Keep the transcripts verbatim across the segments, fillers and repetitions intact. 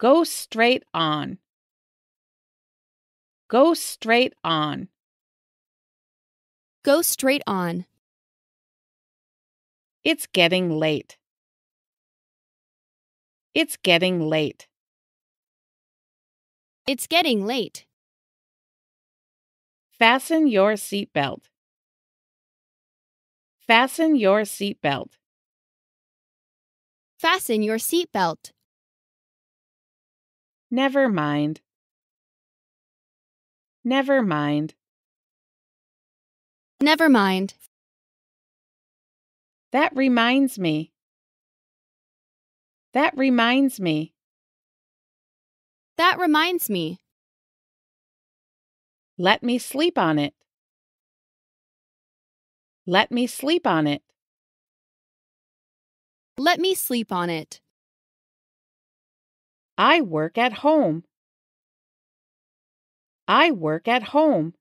Go straight on. Go straight on. Go straight on. It's getting late. It's getting late. It's getting late. Fasten your seatbelt. Fasten your seatbelt. Fasten your seatbelt. Never mind. Never mind. Never mind. That reminds me. That reminds me. That reminds me. Let me sleep on it. Let me sleep on it. Let me sleep on it. I work at home. I work at home.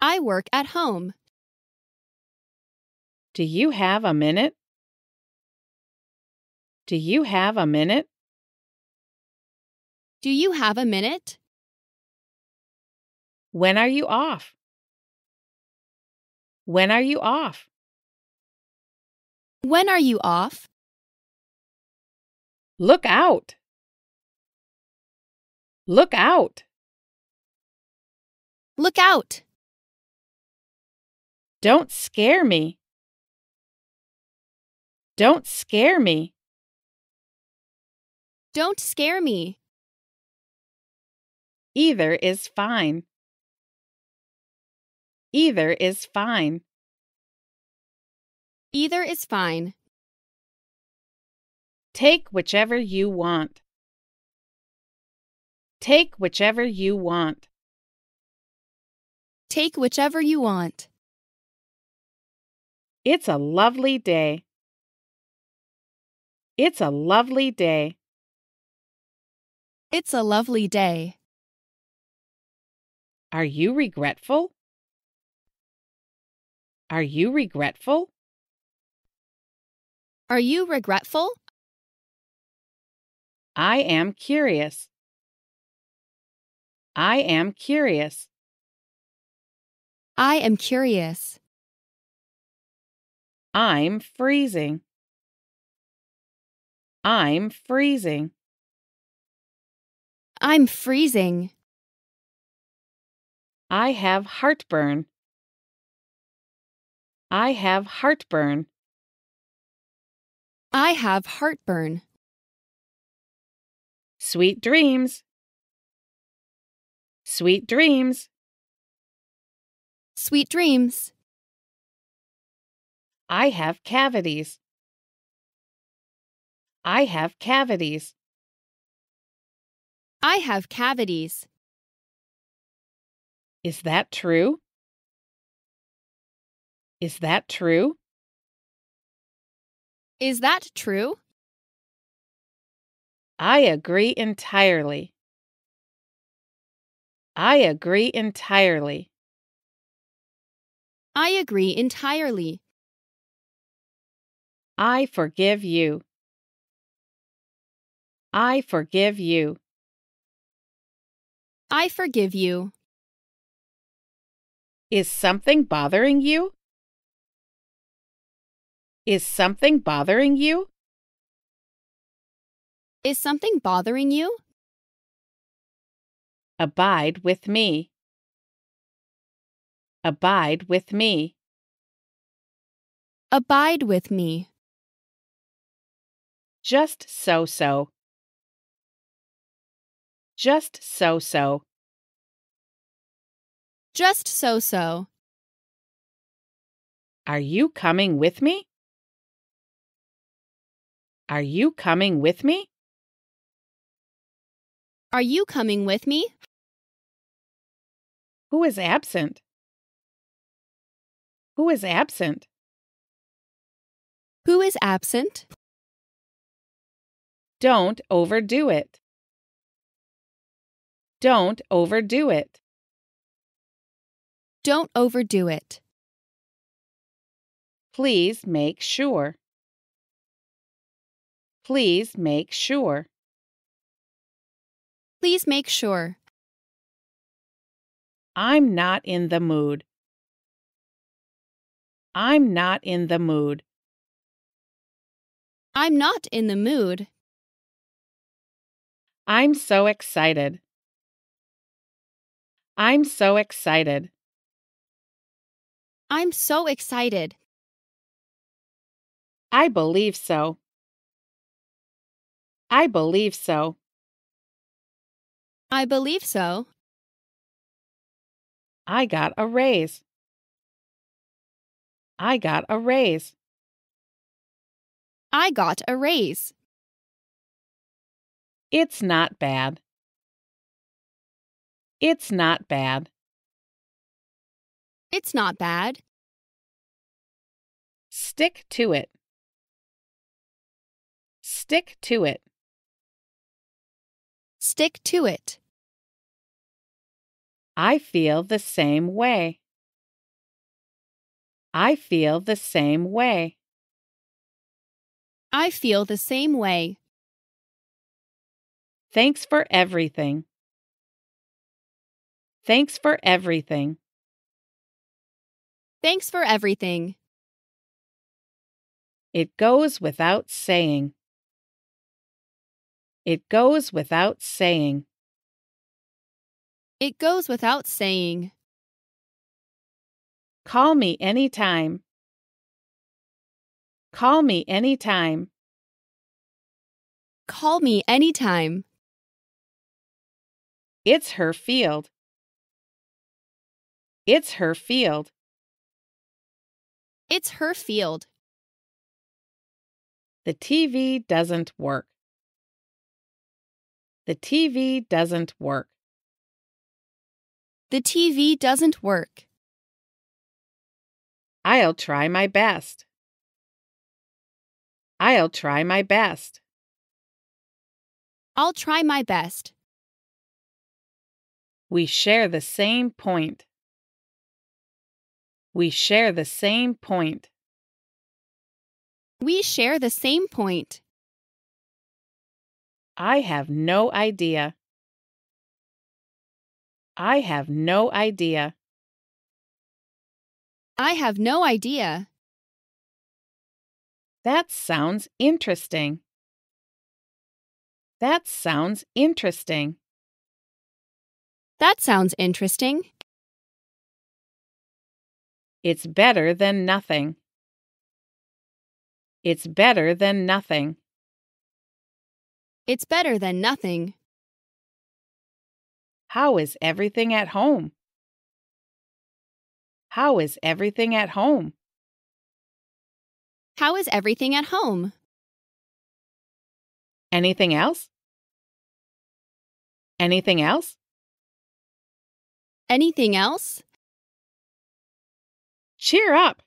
I work at home. Do you have a minute? Do you have a minute? Do you have a minute? When are you off? When are you off? When are you off? Look out! Look out! Look out! Don't scare me. Don't scare me. Don't scare me. Either is fine. Either is fine. Either is fine. Take whichever you want. Take whichever you want. Take whichever you want. It's a lovely day. It's a lovely day. It's a lovely day. Are you regretful? Are you regretful? Are you regretful? I am curious. I am curious. I am curious. I'm freezing. I'm freezing. I'm freezing. I have heartburn. I have heartburn. I have heartburn. Sweet dreams. Sweet dreams. Sweet dreams. I have cavities. I have cavities. I have cavities. Is that true? Is that true? Is that true? I agree entirely. I agree entirely. I agree entirely. I forgive you. I forgive you. I forgive you. Is something bothering you? Is something bothering you? Is something bothering you? Abide with me. Abide with me. Abide with me. Just so-so. Just so-so. Just so-so. Are you coming with me? Are you coming with me? Are you coming with me? Who is absent? Who is absent? Who is absent? Don't overdo it. Don't overdo it. Don't overdo it. Please make sure. Please make sure. Please make sure. I'm not in the mood. I'm not in the mood. I'm not in the mood. I'm so excited. I'm so excited. I'm so excited. I believe so. I believe so. I believe so. I got a raise. I got a raise. I got a raise. It's not bad. It's not bad. It's not bad. Stick to it. Stick to it. Stick to it. I feel the same way. I feel the same way. I feel the same way. Thanks for everything. Thanks for everything. Thanks for everything. It goes without saying. It goes without saying. It goes without saying. Call me anytime. Call me anytime. Call me anytime. It's her field. It's her field. It's her field. The T V doesn't work. The T V doesn't work. The T V doesn't work. I'll try my best. I'll try my best. I'll try my best. We share the same point. We share the same point. We share the same point. I have no idea. I have no idea. I have no idea. That sounds interesting. That sounds interesting. That sounds interesting. It's better than nothing. It's better than nothing. It's better than nothing. How is everything at home? How is everything at home? How is everything at home? Anything else? Anything else? Anything else? Cheer up.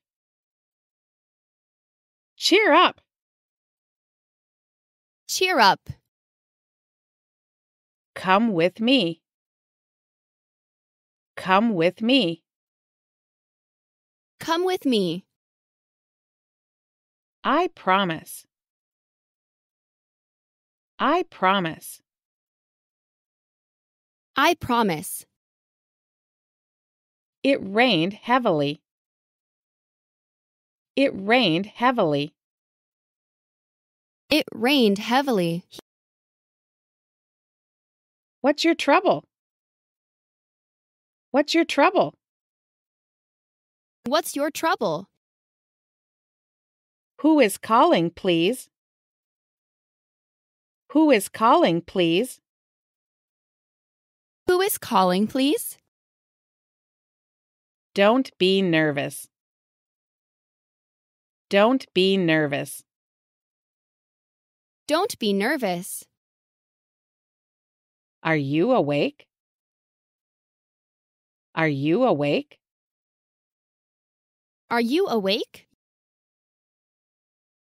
Cheer up. Cheer up. Come with me. Come with me. Come with me. I promise. I promise. I promise. It rained heavily. It rained heavily. It rained heavily. What's your trouble? What's your trouble? What's your trouble? Who is calling, please? Who is calling, please? Who is calling, please? Don't be nervous. Don't be nervous. Don't be nervous. Are you awake? Are you awake? Are you awake?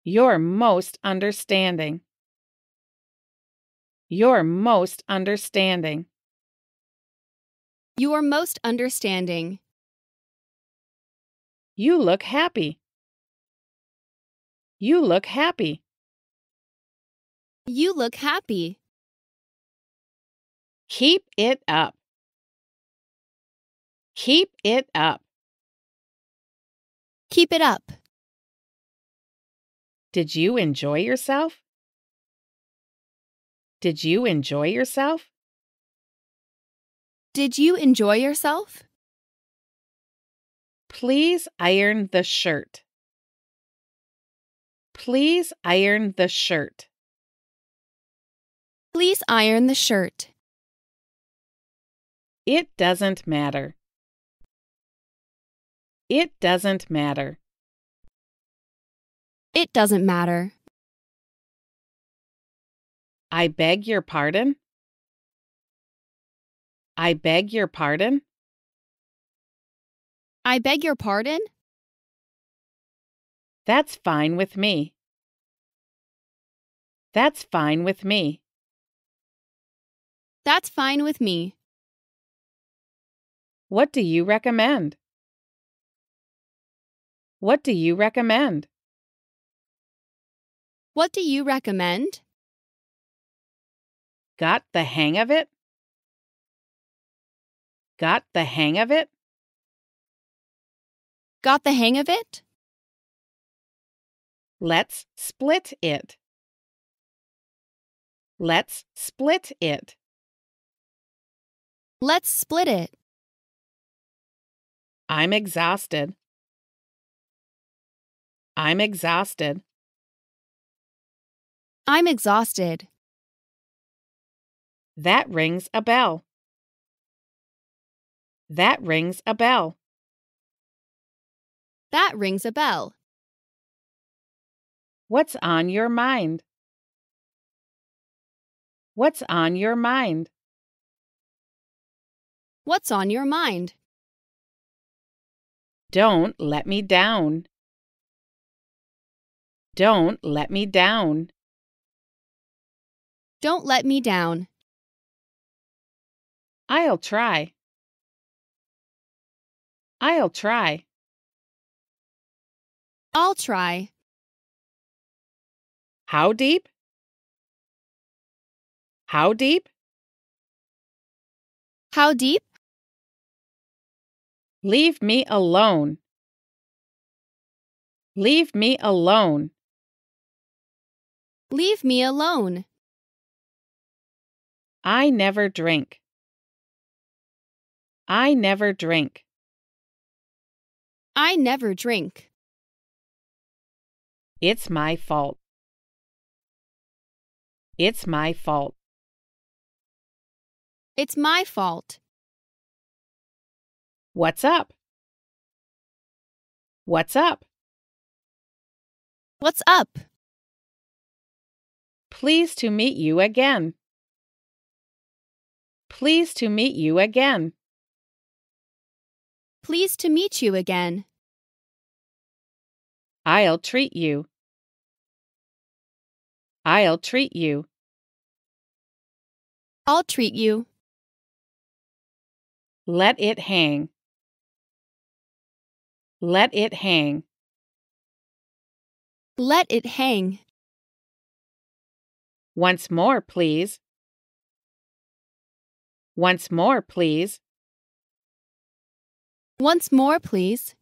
You're most understanding. You're most understanding. You're most understanding. You look happy. You look happy. You look happy. Keep it up. Keep it up. Keep it up. Did you enjoy yourself? Did you enjoy yourself? Did you enjoy yourself? Please iron the shirt. Please iron the shirt. Please iron the shirt. It doesn't matter. It doesn't matter. It doesn't matter. I beg your pardon? I beg your pardon? I beg your pardon? That's fine with me. That's fine with me. That's fine with me. What do you recommend? What do you recommend? What do you recommend? Got the hang of it? Got the hang of it? Got the hang of it? Let's split it. Let's split it. Let's split it. I'm exhausted. I'm exhausted. I'm exhausted. That rings a bell. That rings a bell. That rings a bell. What's on your mind? What's on your mind? What's on your mind? Don't let me down. Don't let me down. Don't let me down. I'll try. I'll try. I'll try. How deep? How deep? How deep? Leave me alone. Leave me alone. Leave me alone. I never drink. I never drink. I never drink. It's my fault. It's my fault. It's my fault. What's up? What's up? What's up? Pleased to meet you again. Pleased to meet you again. Pleased to meet you again. I'll treat you. I'll treat you. I'll treat you. Let it hang. Let it hang. Let it hang. Once more, please. Once more, please. Once more, please.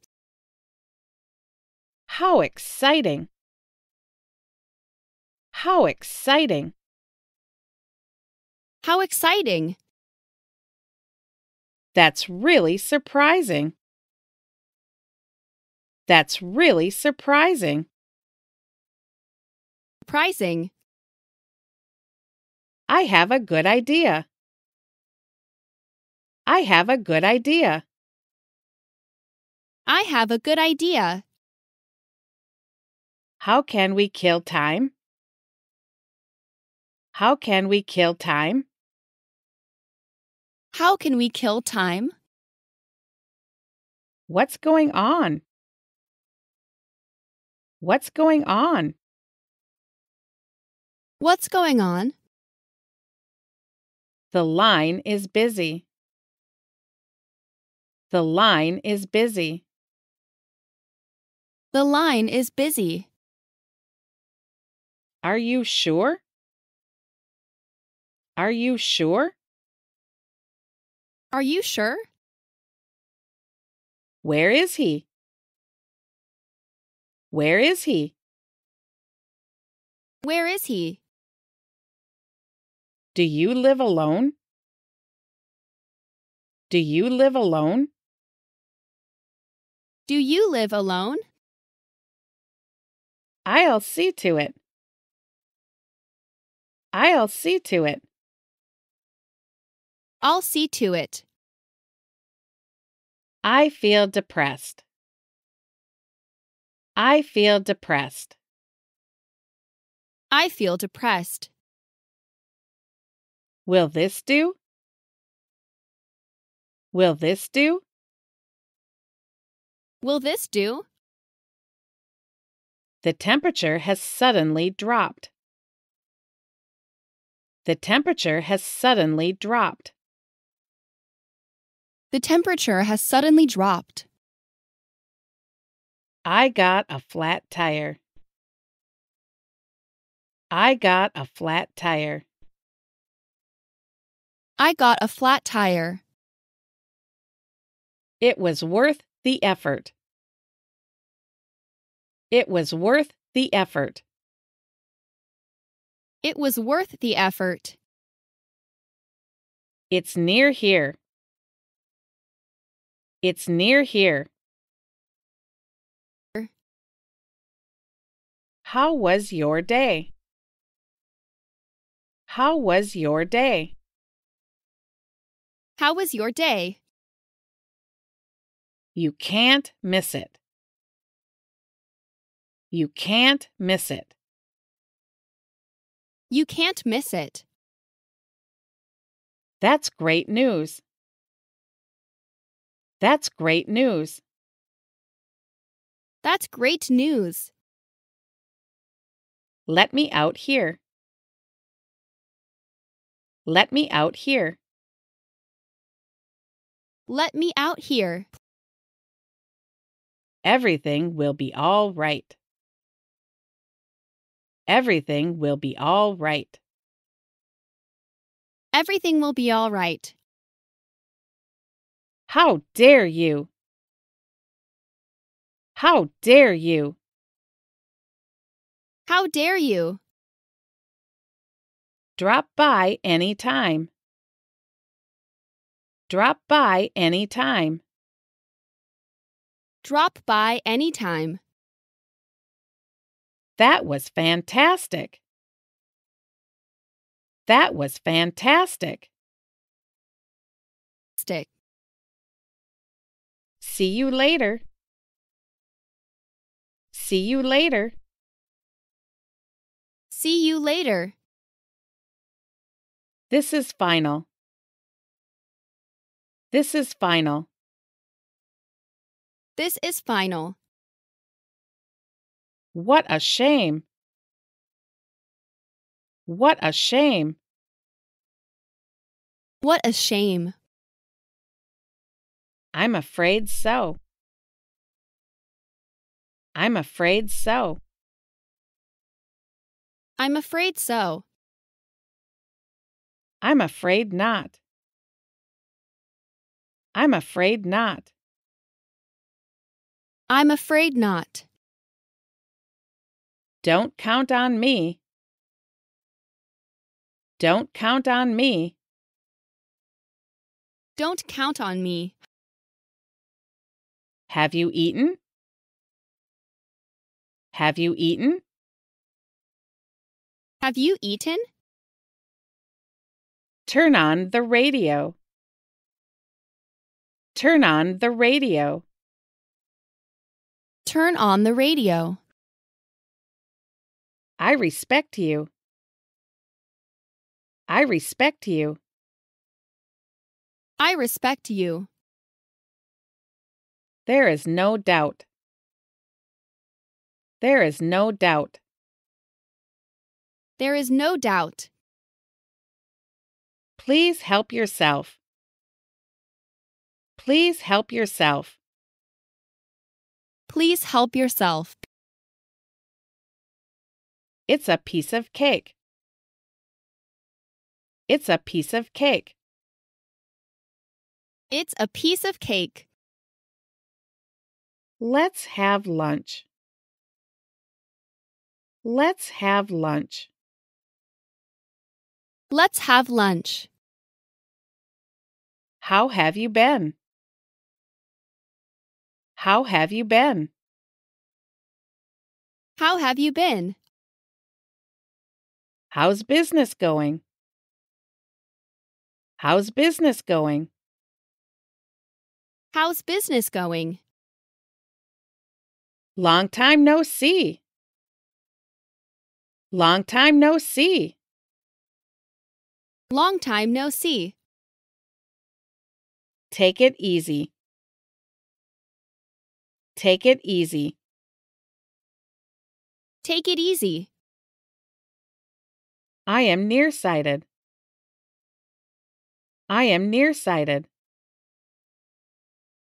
How exciting! How exciting! How exciting! That's really surprising. That's really surprising. Surprising. I have a good idea. I have a good idea. I have a good idea. How can we kill time? How can we kill time? How can we kill time? What's going on? What's going on? What's going on? The line is busy. The line is busy. The line is busy. Are you sure? Are you sure? Are you sure? Where is he? Where is he? Where is he? Do you live alone? Do you live alone? Do you live alone? I'll see to it. I'll see to it. I'll see to it. I feel depressed. I feel depressed. I feel depressed. Will this do? Will this do? Will this do? The temperature has suddenly dropped. The temperature has suddenly dropped. The temperature has suddenly dropped. I got a flat tire. I got a flat tire. I got a flat tire. It was worth the effort. It was worth the effort. It was worth the effort. It's near here. It's near here. How was your day? How was your day? How was your day? You can't miss it. You can't miss it. You can't miss it. That's great news. That's great news. That's great news. Let me out here. Let me out here. Let me out here. Everything will be all right. Everything will be all right. Everything will be all right. How dare you? How dare you? How dare you? Drop by any time. Drop by any time. Drop by any time. That was fantastic. That was fantastic. Stick. See you later. See you later. See you later. This is final. This is final. This is final. What a shame. What a shame. What a shame. I'm afraid so. I'm afraid so. I'm afraid so. I'm afraid not. I'm afraid not. I'm afraid not. Don't count on me. Don't count on me. Don't count on me. Have you eaten? Have you eaten? Have you eaten? Turn on the radio. Turn on the radio. Turn on the radio. I respect you. I respect you. I respect you. There is no doubt. There is no doubt. There is no doubt. Please help yourself. Please help yourself. Please help yourself. It's a piece of cake. It's a piece of cake. It's a piece of cake. Let's have lunch. Let's have lunch. Let's have lunch. How have you been? How have you been? How have you been? How's business going? How's business going? How's business going? Long time no see. Long time no see. Long time no see. Take it easy. Take it easy. Take it easy. I am nearsighted. I am nearsighted.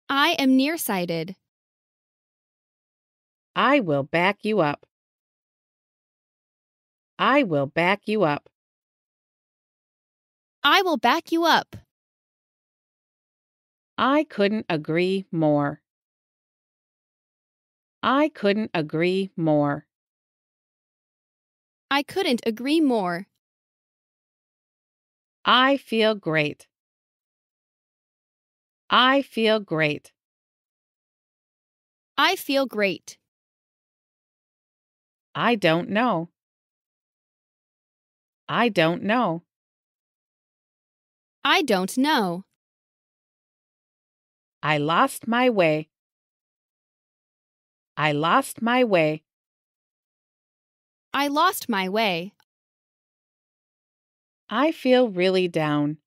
I am nearsighted. I will back you up. I will back you up. I will back you up. I couldn't agree more. I couldn't agree more. I couldn't agree more. I feel great. I feel great. I feel great. I don't know. I don't know. I don't know. I lost my way. I lost my way. I lost my way. I feel really down.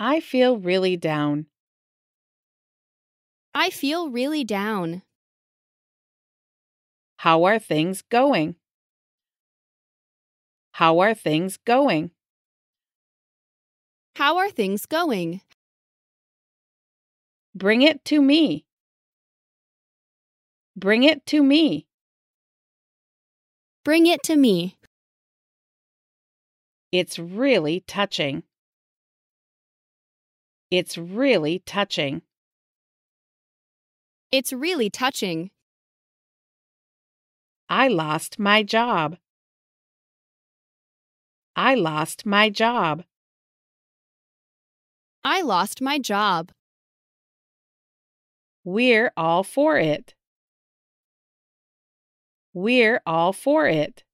I feel really down. I feel really down. How are things going? How are things going? How are things going? Bring it to me. Bring it to me. Bring it to me. It's really touching. It's really touching. It's really touching. I lost my job. I lost my job. I lost my job. We're all for it. We're all for it.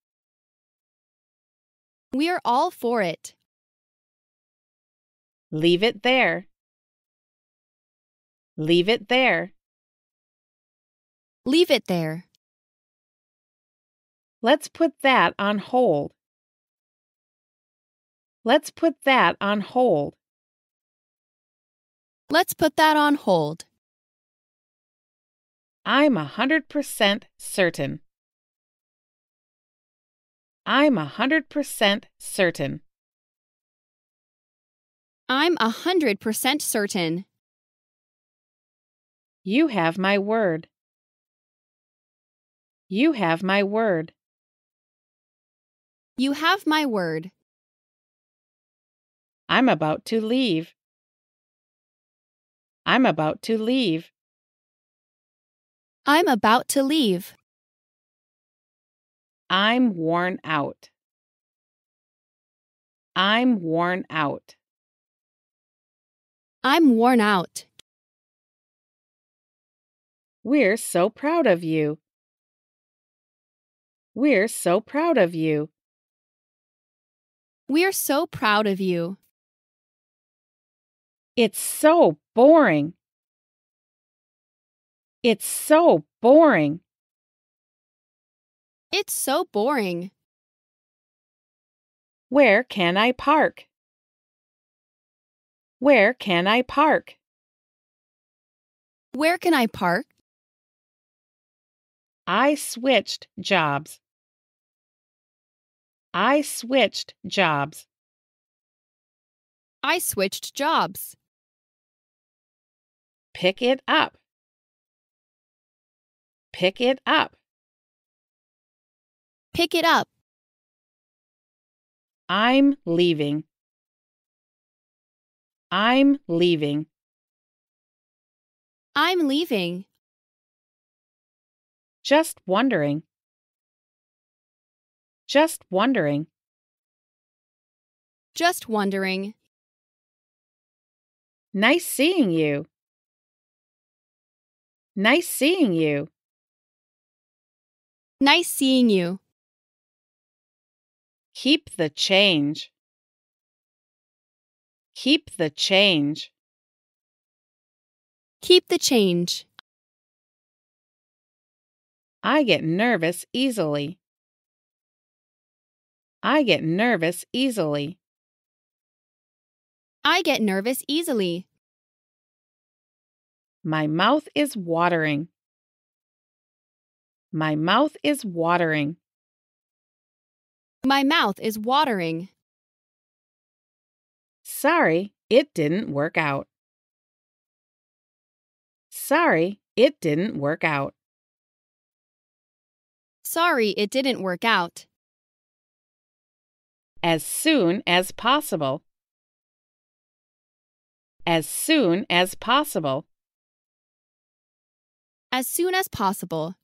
We're all for it. Leave it there. Leave it there. Leave it there. Let's put that on hold. Let's put that on hold. Let's put that on hold. I'm a hundred percent certain. I'm a hundred percent certain. I'm a hundred percent certain. You have my word. You have my word. You have my word. I'm about to leave. I'm about to leave. I'm about to leave. I'm worn out. I'm worn out. I'm worn out. We're so proud of you. We're so proud of you. We're so proud of you. It's so boring. It's so boring. It's so boring. Where can I park? Where can I park? Where can I park? I switched jobs. I switched jobs. I switched jobs. Pick it up. Pick it up. Pick it up. I'm leaving. I'm leaving. I'm leaving. Just wondering. Just wondering. Just wondering. Nice seeing you. Nice seeing you. Nice seeing you. Keep the change. Keep the change. Keep the change. I get nervous easily. I get nervous easily. I get nervous easily. My mouth is watering. My mouth is watering. My mouth is watering. Sorry, it didn't work out. Sorry, it didn't work out. Sorry, it didn't work out. As soon as possible. As soon as possible. As soon as possible.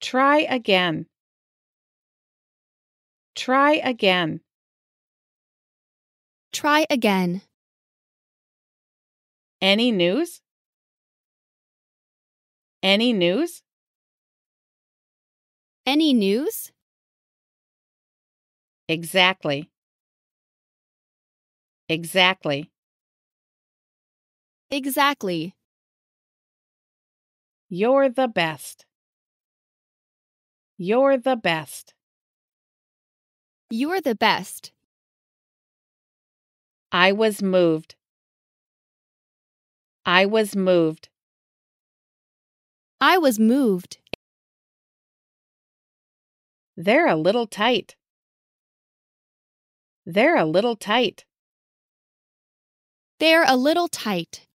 Try again. Try again. Try again. Any news? Any news? Any news? Exactly. Exactly. Exactly. You're the best. You're the best. You're the best. I was moved. I was moved. I was moved. They're a little tight. They're a little tight. They're a little tight.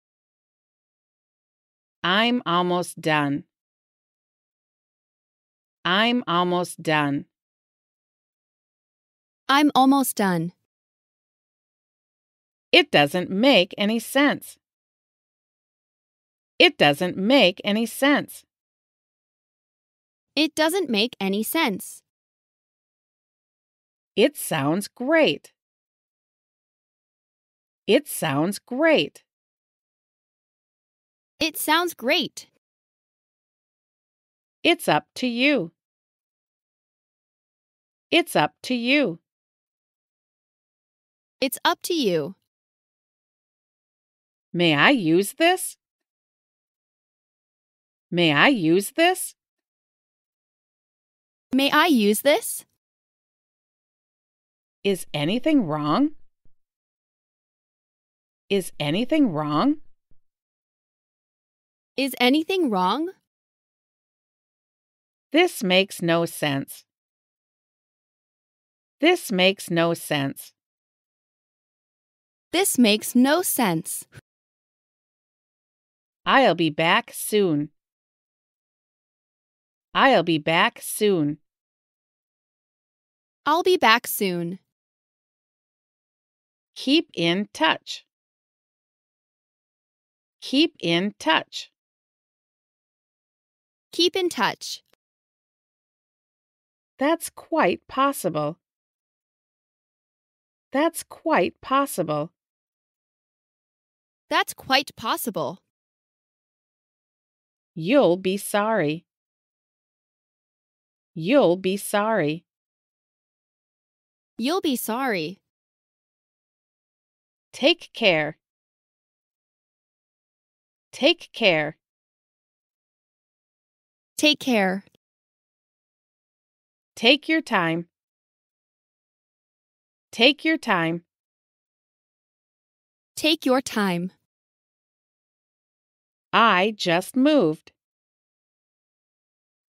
I'm almost done. I'm almost done. I'm almost done. It doesn't make any sense. It doesn't make any sense. It doesn't make any sense. It sounds great. It sounds great. It sounds great. It's up to you. It's up to you. It's up to you. May I use this? May I use this? May I use this? Is anything wrong? Is anything wrong? Is anything wrong? This makes no sense. This makes no sense. This makes no sense. I'll be back soon. I'll be back soon. I'll be back soon. Keep in touch. Keep in touch. Keep in touch. That's quite possible. That's quite possible. That's quite possible. You'll be sorry. You'll be sorry. You'll be sorry. Take care. Take care. Take care. Take your time. Take your time. Take your time. I just moved.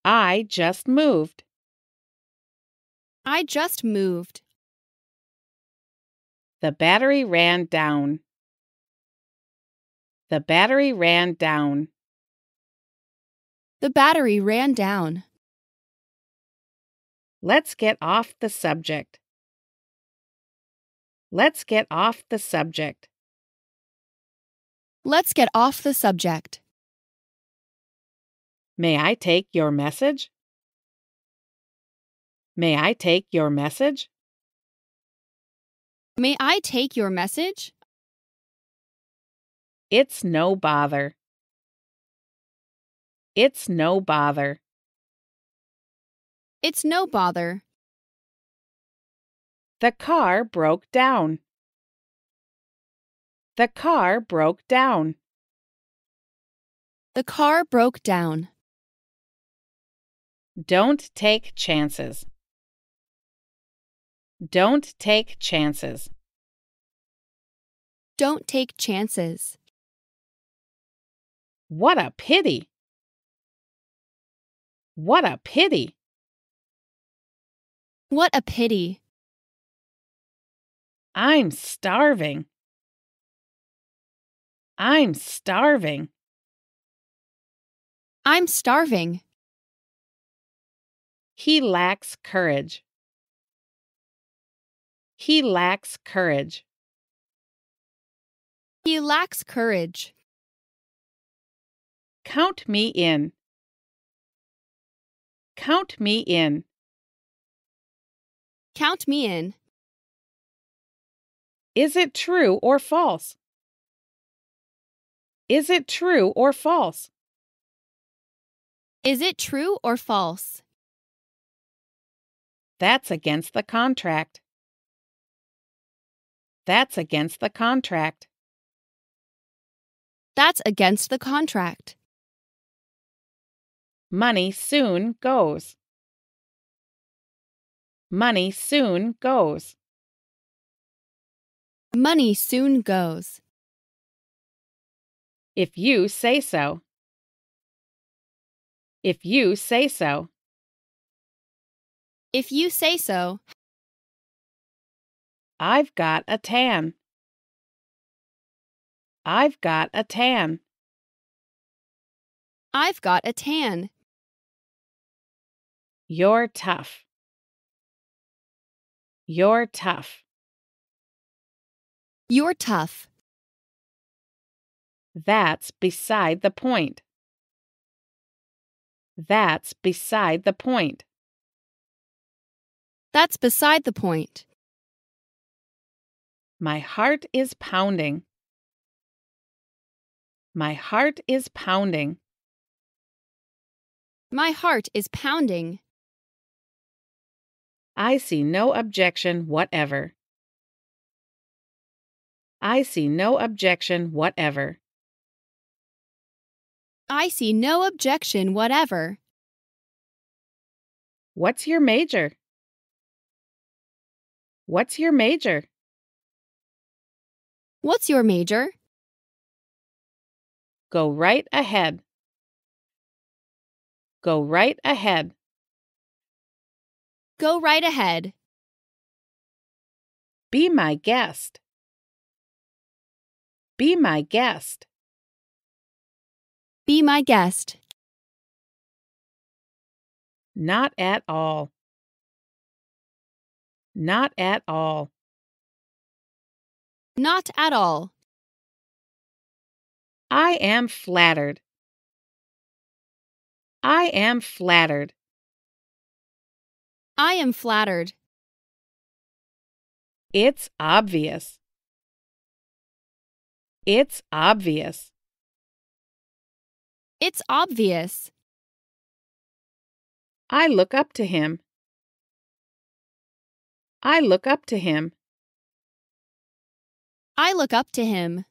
I just moved. I just moved. The battery ran down. The battery ran down. The battery ran down. Let's get off the subject. Let's get off the subject. Let's get off the subject. May I take your message? May I take your message? May I take your message? It's no bother. It's no bother. It's no bother. The car broke down. The car broke down. The car broke down. Don't take chances. Don't take chances. Don't take chances. What a pity. What a pity. What a pity. I'm starving. I'm starving. I'm starving. He lacks courage. He lacks courage. He lacks courage. Count me in. Count me in. Count me in. Is it true or false? Is it true or false? Is it true or false? That's against the contract. That's against the contract. That's against the contract. Money soon goes. Money soon goes. Money soon goes. If you say so. If you say so. If you say so. I've got a tan. I've got a tan. I've got a tan. You're tough. You're tough. You're tough. That's beside the point. That's beside the point. That's beside the point. My heart is pounding. My heart is pounding. My heart is pounding. I see no objection whatever. I see no objection whatever. I see no objection whatever. What's your major? What's your major? What's your major? Go right ahead. Go right ahead. Go right ahead. Be my guest. Be my guest. Be my guest. Not at all. Not at all. Not at all. I am flattered. I am flattered. I am flattered. It's obvious. It's obvious. It's obvious. I look up to him. I look up to him. I look up to him.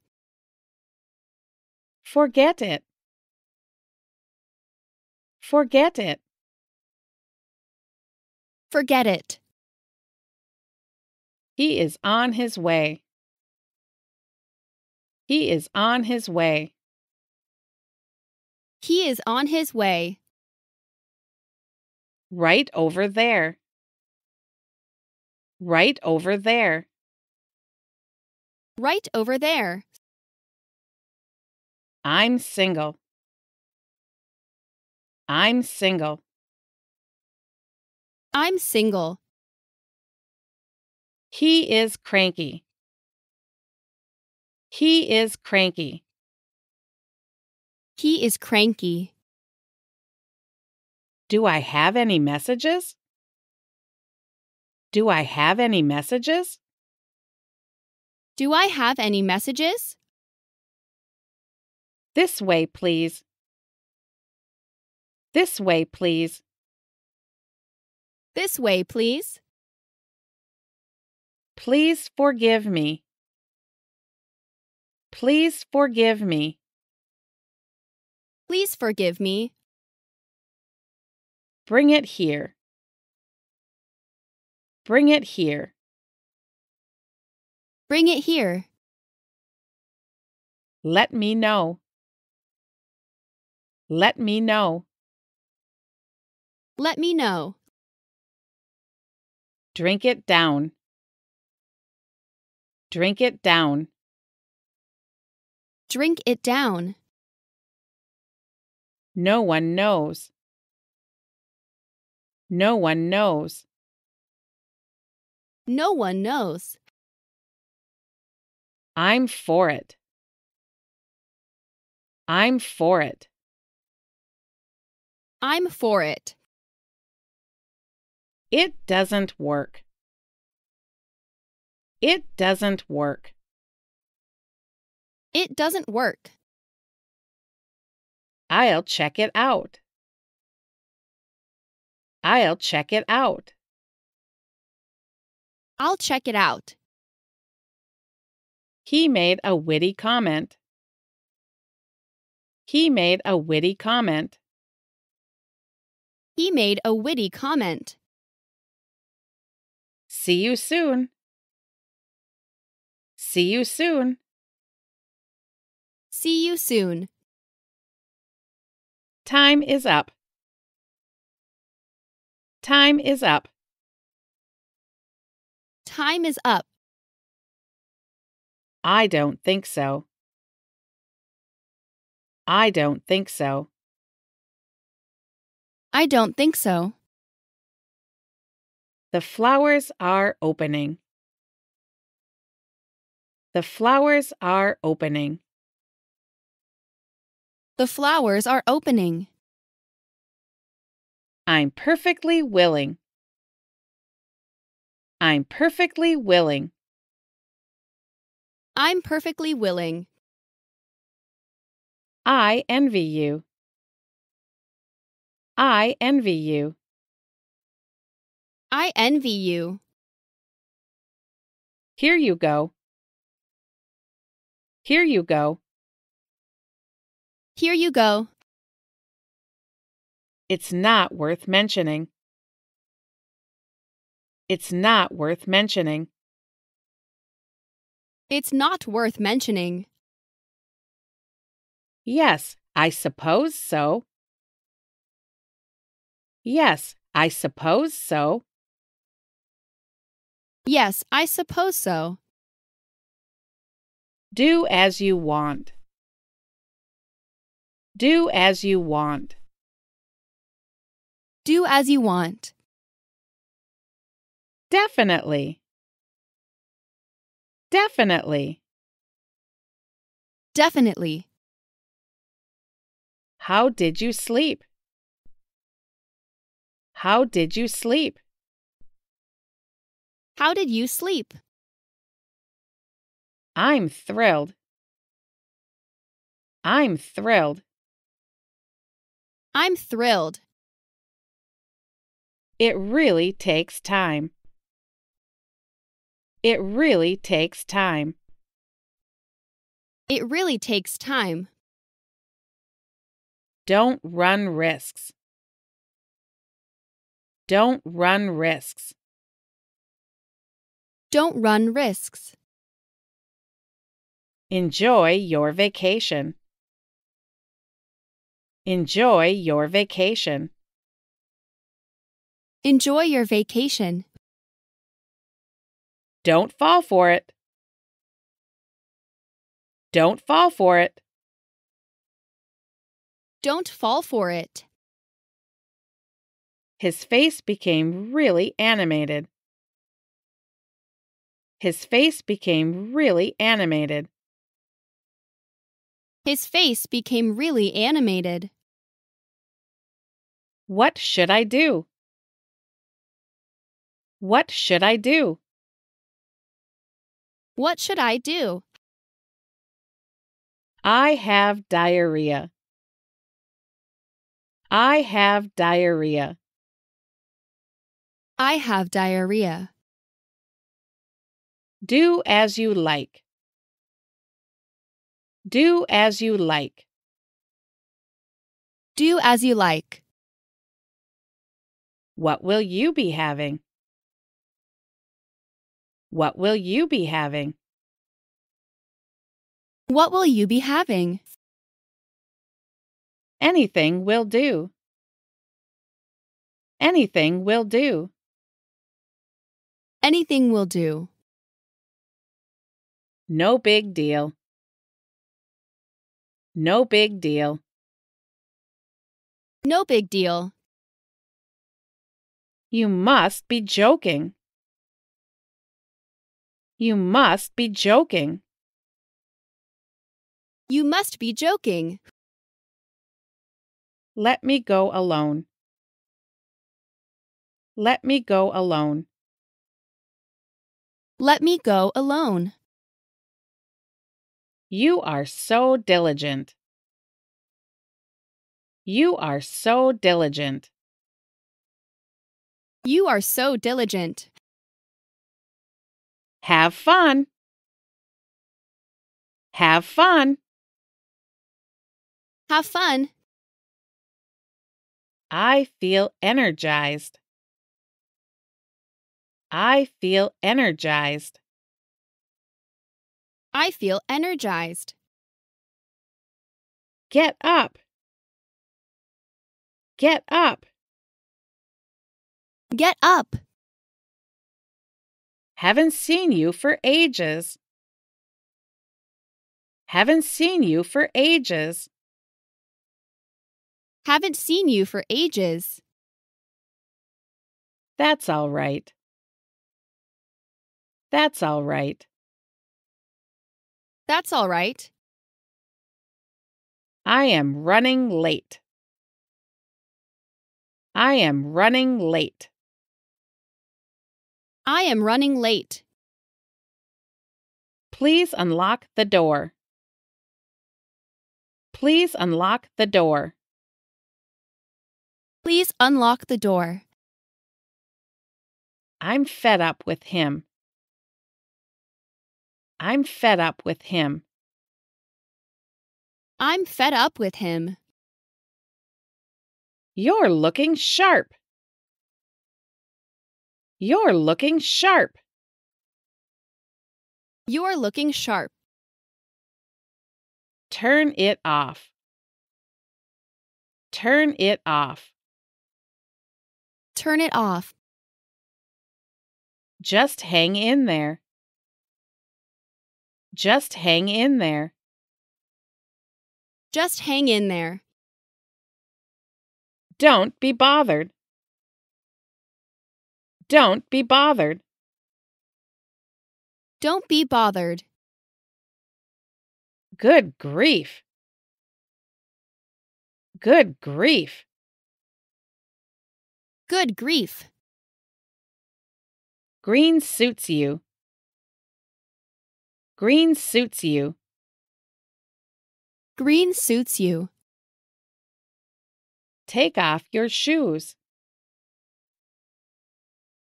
Forget it. Forget it. Forget it. He is on his way. He is on his way. He is on his way. Right over there. Right over there. Right over there. I'm single. I'm single. I'm single. He is cranky. He is cranky. He is cranky. Do I have any messages? Do I have any messages? Do I have any messages? This way, please. This way, please. This way, please. Please forgive me. Please forgive me. Please forgive me. Bring it here. Bring it here. Bring it here. Let me know. Let me know. Let me know. Drink it down. Drink it down. Drink it down. No one knows. No one knows. No one knows. I'm for it. I'm for it. I'm for it. It doesn't work. It doesn't work. It doesn't work. I'll check it out. I'll check it out. I'll check it out. He made a witty comment. He made a witty comment. He made a witty comment. See you soon. See you soon. See you soon. Time is up. Time is up. Time is up. I don't think so. I don't think so. I don't think so. The flowers are opening. The flowers are opening. The flowers are opening. I'm perfectly willing. I'm perfectly willing. I'm perfectly willing. I envy you. I envy you. I envy you. Here you go. Here you go. Here you go. It's not worth mentioning. It's not worth mentioning. It's not worth mentioning. Yes, I suppose so. Yes, I suppose so. Yes, I suppose so. Do as you want. Do as you want. Do as you want. Definitely. Definitely. Definitely. How did you sleep? How did you sleep? How did you sleep? I'm thrilled. I'm thrilled. I'm thrilled. It really takes time. It really takes time. It really takes time. Don't run risks. Don't run risks. Don't run risks. Enjoy your vacation. Enjoy your vacation. Enjoy your vacation. Don't fall for it. Don't fall for it. Don't fall for it. His face became really animated. His face became really animated. His face became really animated. What should I do? What should I do? What should I do? I have diarrhea. I have diarrhea. I have diarrhea. Do as you like. Do as you like. Do as you like. What will you be having? What will you be having? What will you be having? Anything will do. Anything will do. Anything will do. No big deal. No big deal. No big deal. You must be joking. You must be joking. You must be joking. Let me go alone. Let me go alone. Let me go alone. You are so diligent. You are so diligent. You are so diligent. Have fun. Have fun. Have fun. I feel energized. I feel energized. I feel energized. Get up. Get up. Get up. Haven't seen you for ages. Haven't seen you for ages. Haven't seen you for ages. That's all right. That's all right. That's all right. I am running late. I am running late. I am running late. Please unlock the door. Please unlock the door. Please unlock the door. I'm fed up with him. I'm fed up with him. I'm fed up with him. You're looking sharp. You're looking sharp. You're looking sharp. Turn it off. Turn it off. Turn it off. Just hang in there. Just hang in there. Just hang in there. Don't be bothered. Don't be bothered. Don't be bothered. Good grief. Good grief. Good grief. Green suits you. Green suits you. Green suits you. Take off your shoes.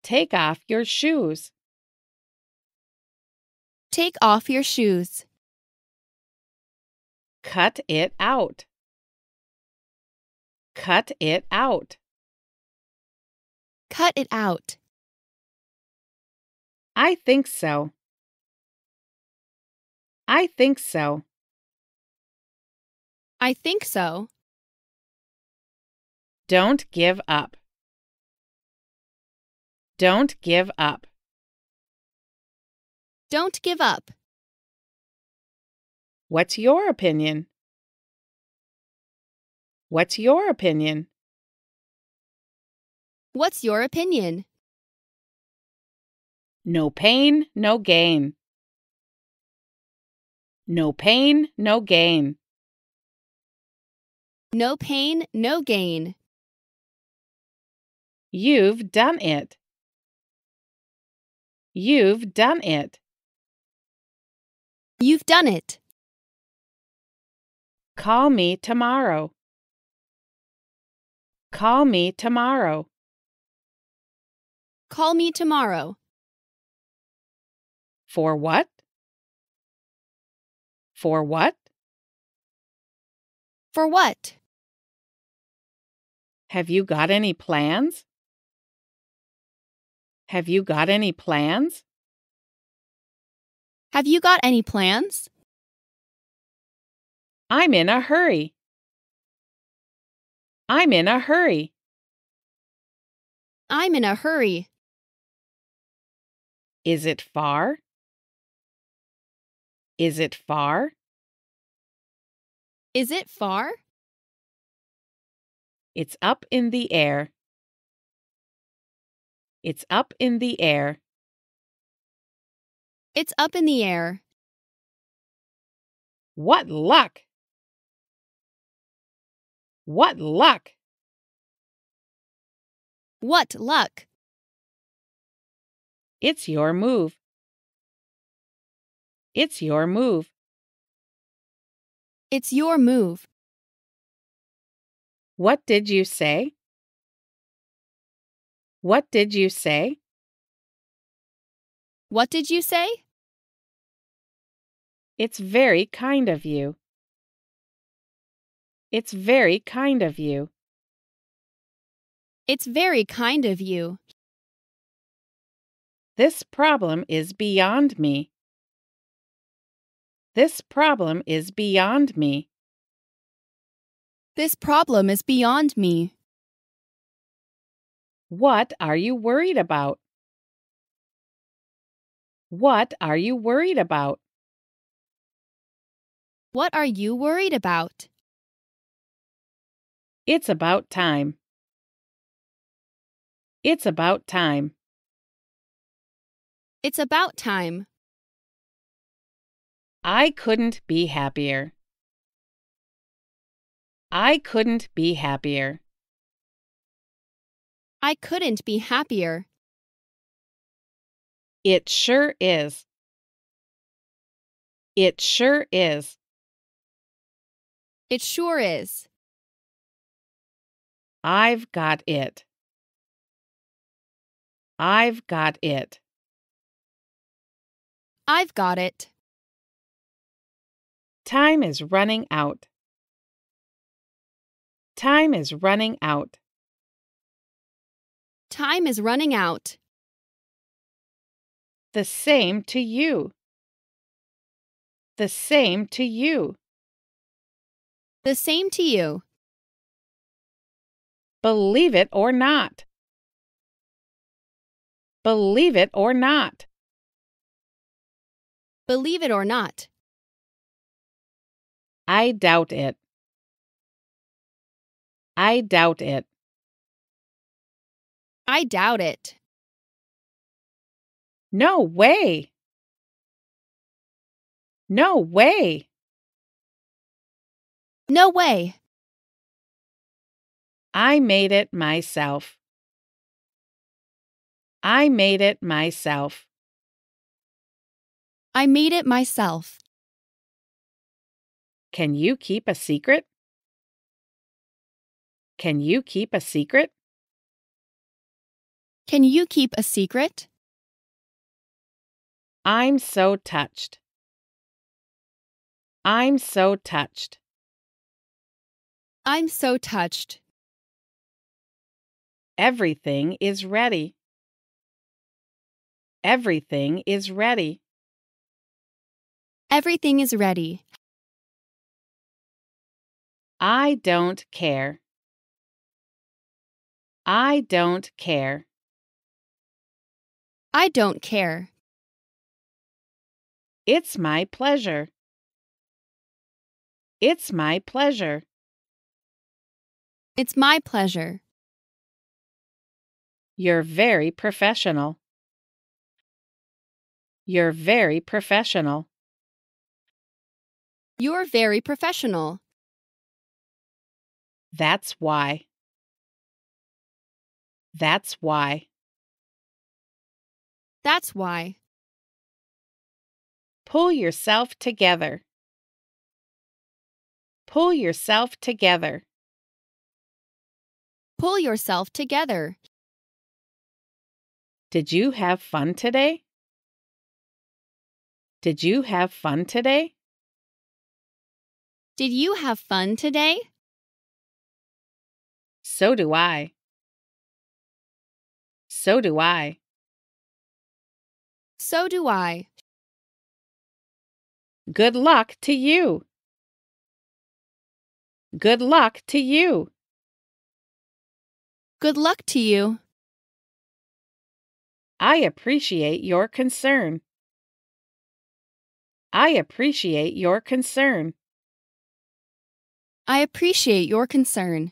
Take off your shoes. Take off your shoes. Cut it out. Cut it out. Cut it out. I think so. I think so. I think so. Don't give up. Don't give up. Don't give up. What's your opinion? What's your opinion? What's your opinion? No pain, no gain. No pain, no gain. No pain, no gain. You've done it. You've done it. You've done it. Call me tomorrow. Call me tomorrow. Call me tomorrow. For what? For what? For what? Have you got any plans? Have you got any plans? Have you got any plans? I'm in a hurry. I'm in a hurry. I'm in a hurry. Is it far? Is it far? Is it far? It's up in the air. It's up in the air. It's up in the air. What luck! What luck! What luck! It's your move. It's your move. It's your move. What did you say? What did you say? What did you say? It's very kind of you. It's very kind of you. It's very kind of you. This problem is beyond me. This problem is beyond me. This problem is beyond me. What are you worried about? What are you worried about? What are you worried about? It's about time. It's about time. It's about time. I couldn't be happier. I couldn't be happier. I couldn't be happier. It sure is. It sure is. It sure is. I've got it. I've got it. I've got it. Time is running out. Time is running out. Time is running out. The same to you. The same to you. The same to you. Believe it or not. Believe it or not. Believe it or not. I doubt it. I doubt it. I doubt it. No way. No way. No way. I made it myself. I made it myself. I made it myself. Can you keep a secret? Can you keep a secret? Can you keep a secret? I'm so touched. I'm so touched. I'm so touched. Everything is ready. Everything is ready. Everything is ready. I don't care. I don't care. I don't care. It's my pleasure. It's my pleasure. It's my pleasure. You're very professional. You're very professional. You're very professional. That's why. That's why. That's why. Pull yourself together. Pull yourself together. Pull yourself together. Did you have fun today? Did you have fun today? Did you have fun today? So do I. So do I. So do I. Good luck to you. Good luck to you. Good luck to you. I appreciate your concern. I appreciate your concern. I appreciate your concern.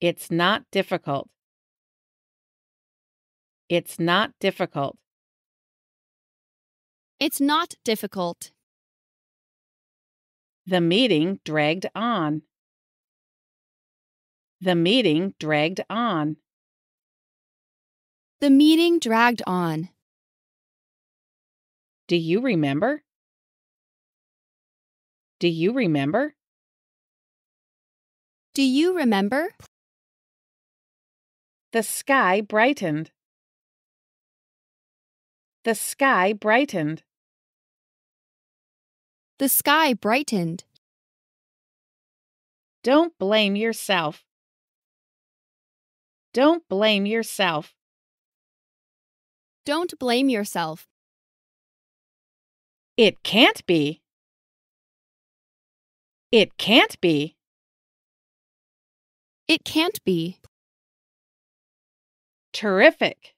It's not difficult. It's not difficult. It's not difficult. The meeting dragged on. The meeting dragged on. The meeting dragged on. Do you remember? Do you remember? Do you remember? The sky brightened. The sky brightened. The sky brightened. Don't blame yourself. Don't blame yourself. Don't blame yourself. It can't be. It can't be. It can't be. Terrific.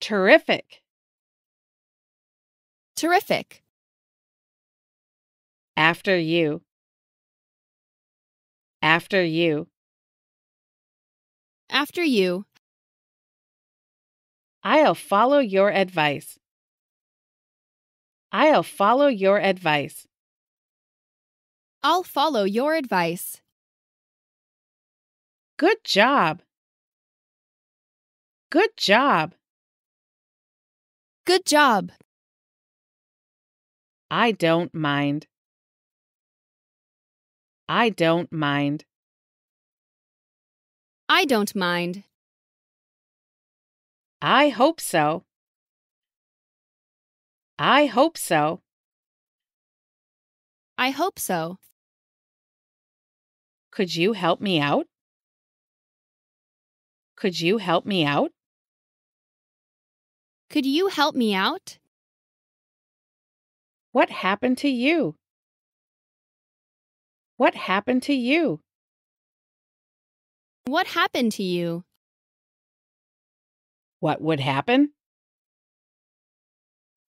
Terrific. Terrific. After you. After you. After you. I'll follow your advice. I'll follow your advice. I'll follow your advice. Good job. Good job. Good job. I don't mind. I don't mind. I don't mind. I hope so. I hope so. I hope so. Could you help me out? Could you help me out? Could you help me out? What happened to you? What happened to you? What happened to you? What would happen?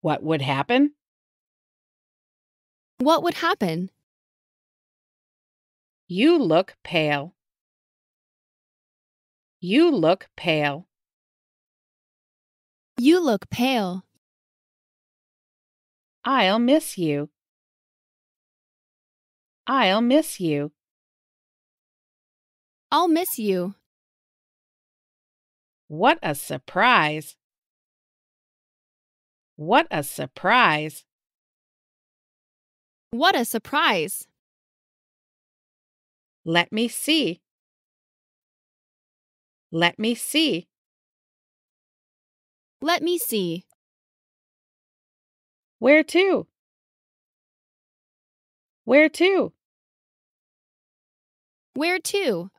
What would happen? What would happen? You look pale. You look pale. You look pale. I'll miss you. I'll miss you. I'll miss you. What a surprise. What a surprise. What a surprise. Let me see. Let me see. Let me see. Where to? Where to? Where to?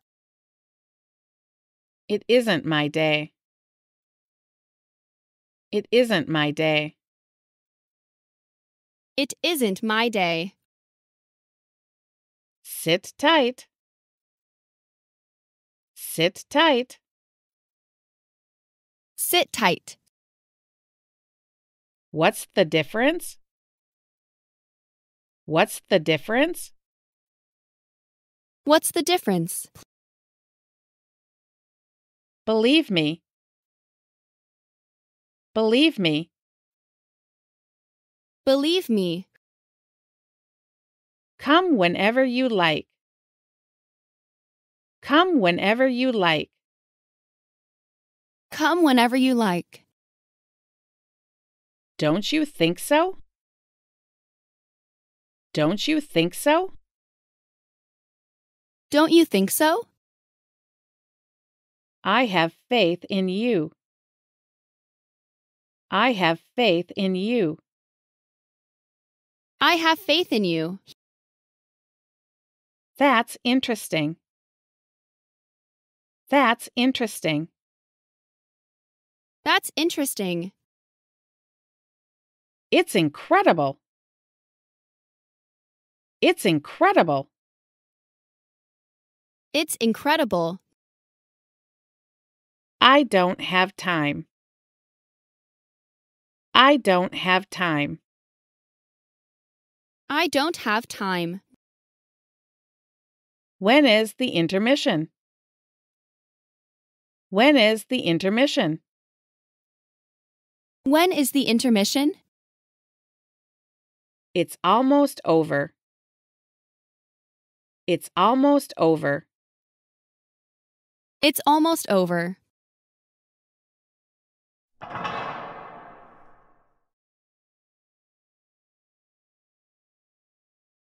It isn't my day. It isn't my day. It isn't my day. Sit tight. Sit tight. Sit tight. What's the difference? What's the difference? What's the difference? Believe me. Believe me. Believe me. Come whenever you like. Come whenever you like. Come whenever you like. Don't you think so? Don't you think so? Don't you think so? I have faith in you. I have faith in you. I have faith in you. That's interesting. That's interesting. That's interesting. It's incredible. It's incredible. It's incredible. I don't have time. I don't have time. I don't have time. When is the intermission? When is the intermission? When is the intermission? It's almost over. It's almost over. It's almost over.